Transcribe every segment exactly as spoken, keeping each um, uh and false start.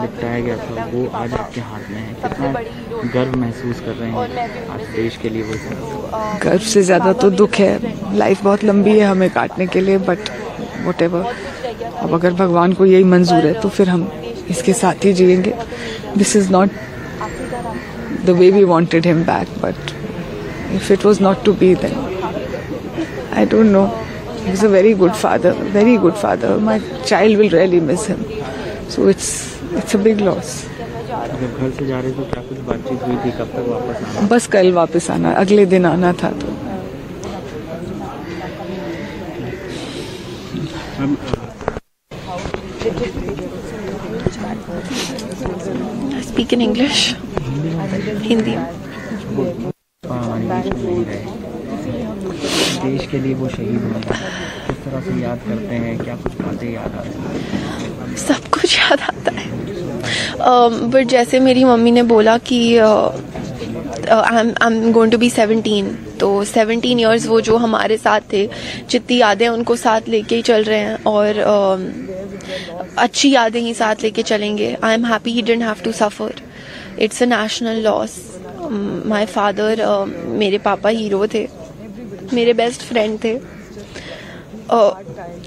निपटाया गया था वो आज आपके हाथ में है, कितना गर्व महसूस कर रहे हैं आप देश के लिए? वो गर्व से ज़्यादा तो दुख है, लाइफ बहुत लंबी है हमें काटने के लिए, बट वट एवर, अब अगर भगवान को यही मंजूर है तो फिर हम इसके साथ ही जिएंगे। This is not the way we wanted him back, but if it was not to be then I don't know. He was a very good father, very good father. My child will really miss him. So it's it's a big loss. जब घर से जा रहे थे क्या कुछ बातचीत हुई थी, कब तक वापस आना? बस कल वापस आना, अगले दिन आना था। तो I speak in English, Hindi. देश के लिए वो शहीद हुए, किस तरह से याद करते हैं, क्या कुछ बातें याद आती हैं? सब कुछ याद आता है, बट uh, जैसे मेरी मम्मी ने बोला कि I am I am going to be seventeen, तो सेवनटीन ईयर्स वो जो हमारे साथ थे, जितनी यादें उनको साथ लेके ही चल रहे हैं और uh, अच्छी यादें ही साथ लेके चलेंगे। I am happy he didn't have to suffer, it's a national loss. My father, मेरे पापा हीरो थे, मेरे बेस्ट फ्रेंड थे,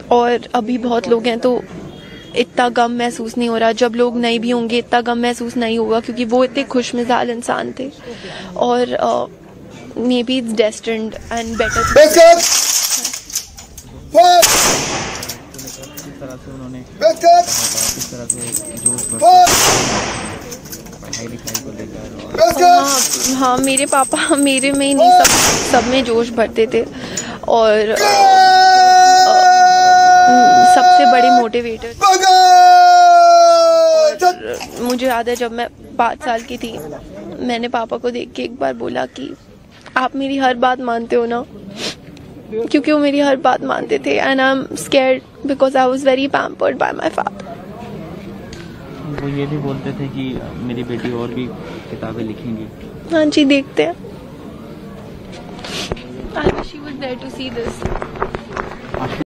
और अभी बहुत लोग हैं तो इतना गम महसूस नहीं हो रहा, जब लोग नहीं भी होंगे इतना गम महसूस नहीं होगा क्योंकि वो इतने खुश मिजाज इंसान थे। और maybe it's destined and better. हाँ हाँ, मेरे पापा मेरे में ही नहीं सब सब में जोश भरते थे और आ, आ, सबसे बड़े मोटिवेटर। और मुझे याद है जब मैं पाँच साल की थी मैंने पापा को देख के एक बार बोला कि आप मेरी हर बात मानते हो ना, क्योंकि वो मेरी हर बात मानते थे। And I am scared because I was very pampered by my father. वो ये भी बोलते थे कि मेरी बेटी और भी किताबें लिखेंगी। हाँ जी, देखते हैं। I wish you would dare to see this.